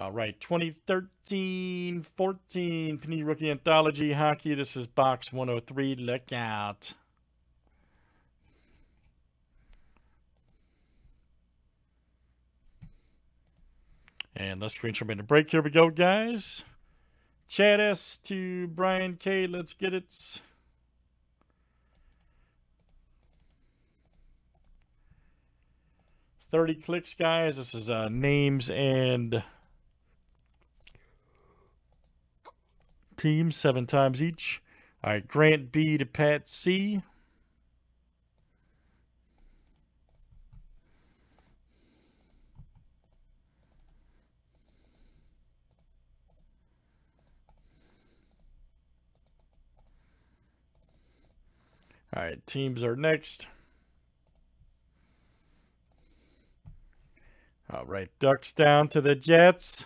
All right, 2013-14 Panini Rookie Anthology Hockey. This is box 103. Look out. And let's screenshot in the break. Here we go, guys. Chat S to Brian K. Let's get it. $30 clicks, guys. This is names and teams 7 times each. All right, Grant B to Pat C. All right, teams are next. All right, Ducks down to the Jets.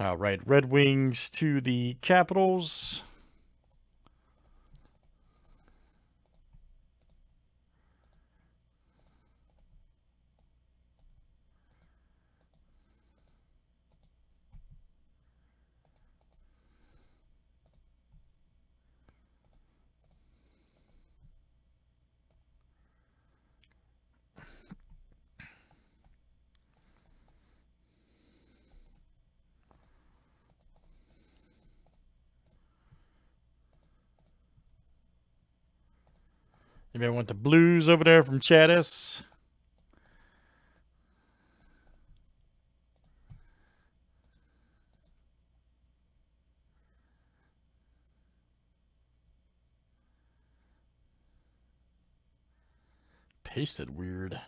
All right, Red Wings to the Capitals. You may want the Blues over there from Chattis. Pasted weird.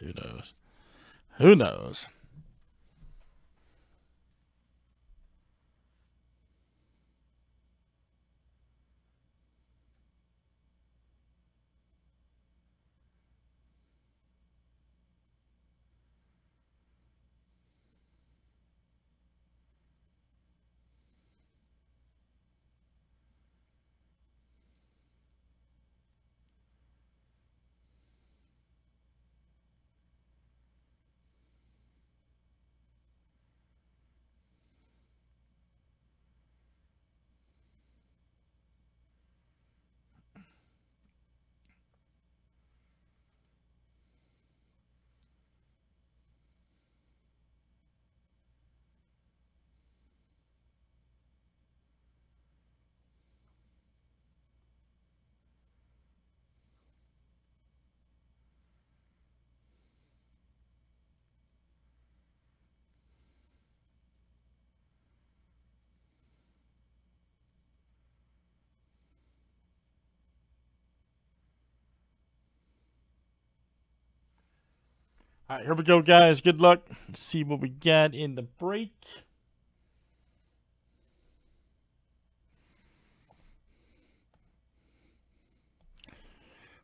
Who knows? Who knows? All right, here we go, guys. Good luck. Let's see what we got in the break.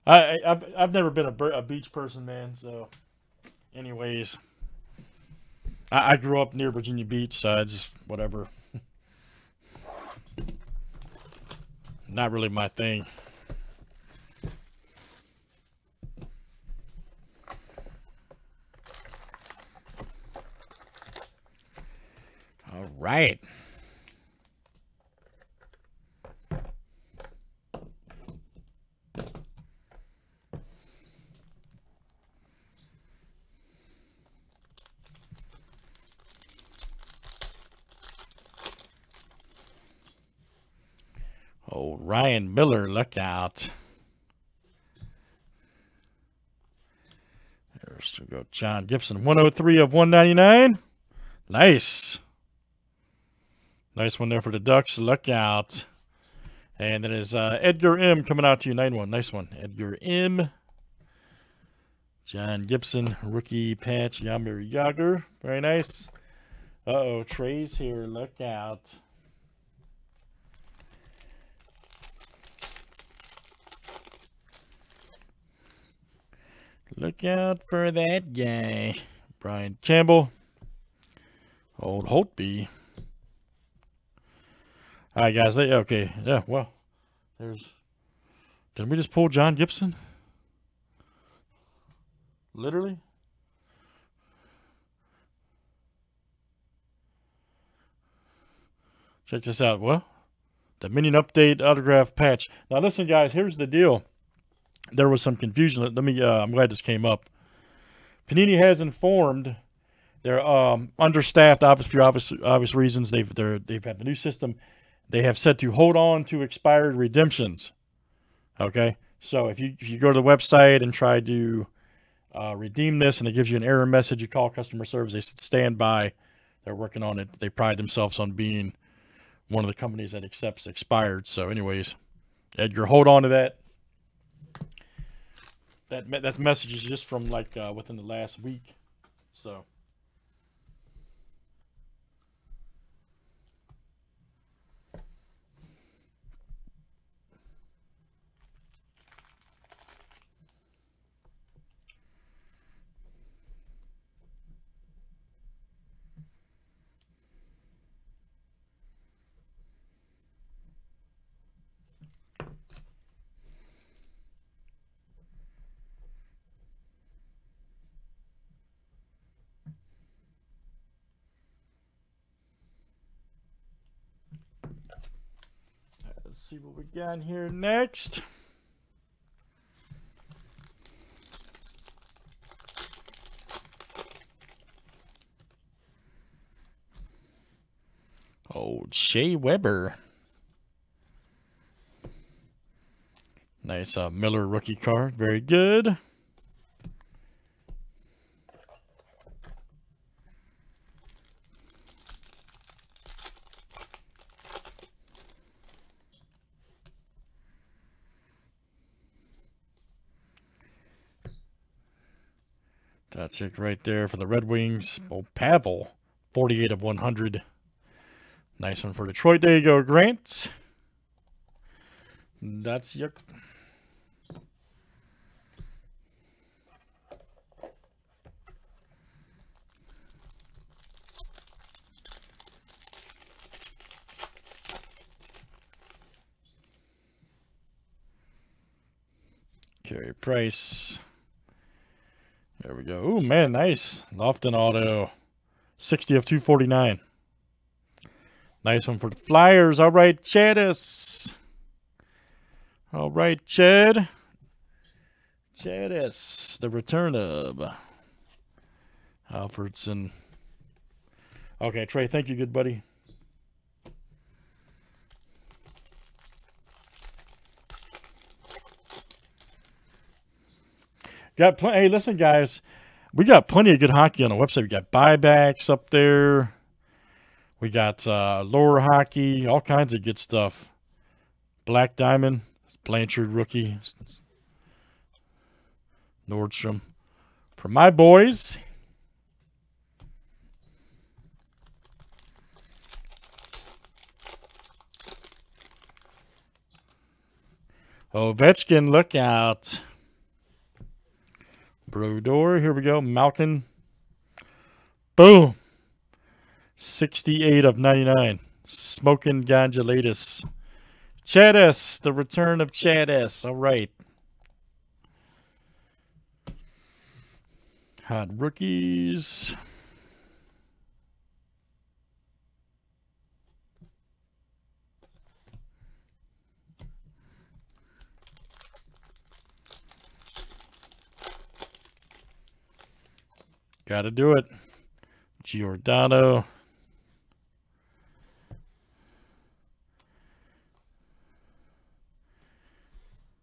I've never been a beach person, man. So, anyways, I grew up near Virginia Beach, so I just whatever. Not really my thing. All right. Oh, Ryan Miller, look out. There's to go John Gibson, 103/199. Nice. Nice one there for the Ducks. Look out. And that is Edgar M. coming out to you. 9-1. Nice one. Edgar M. John Gibson. Rookie patch. Yamir Yager. Very nice. Uh-oh. Trey's here. Look out. Look out for that guy. Brian Campbell. Old Holtby. All right, guys. Okay. Yeah, well, there's... Didn't we just pull John Gibson? Literally? Check this out. Well, the Minion Update Autograph Patch. Now, listen, guys. Here's the deal. There was some confusion. Let me. I'm glad this came up. Panini has informed... They're understaffed, obvious reasons. They've got the new system. They have said to hold on to expired redemptions. Okay, so if you go to the website and try to redeem this, and it gives you an error message, you call customer service. They said stand by. They're working on it. They pride themselves on being one of the companies that accepts expired. So, anyways, Edgar, hold on to that. That message is just from like within the last week. So. Let's see what we got here next. Old Shea Weber. Nice Miller rookie card. Very good. That's it right there for the Red Wings. Oh, Pavel, 48 of 100. Nice one for Detroit. There you go, Grant. That's your... Carey Price. There we go. Oh, man, nice. Lofton auto. 60 of 249. Nice one for the Flyers. All right, Chadis. All right, Chad. Chadis, the return of Alfredson. Okay, Trey, thank you, good buddy. Hey, listen, guys, we got plenty of good hockey on the website. We got buybacks up there. We got lower hockey, all kinds of good stuff. Black Diamond, Blanchard rookie, Nordstrom. For my boys. Ovechkin, look out. Brodeur, here we go. Malkin. Boom. 68 of 99. Smoking Gondolatus. Chadis, the return of Chadis. All right. Hot rookies. Gotta do it. Giordano.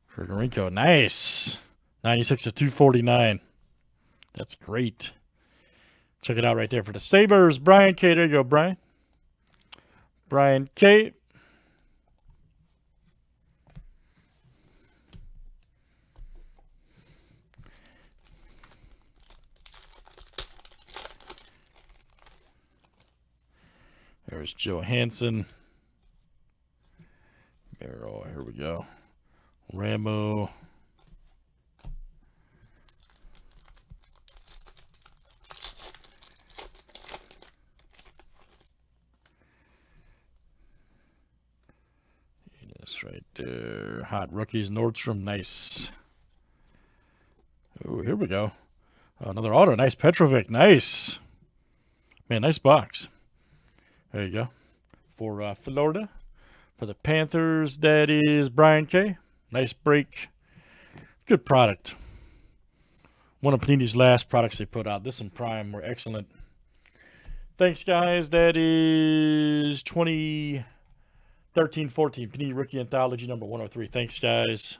Federico, nice. 96 of 249. That's great. Check it out right there for the Sabres. Brian K. There you go, Brian. Brian K. There's Joe Hanson. Merrill, here we go. Ramo. That's right there. Hot Rookies, Nordstrom, nice. Oh, here we go. Another auto, nice. Petrovic, nice. Man, nice box. There you go. For Florida. For the Panthers, that is Brian K. Nice break. Good product. One of Panini's last products they put out. This and Prime were excellent. Thanks, guys. That is 2013-14 Panini Rookie Anthology number 103. Thanks, guys.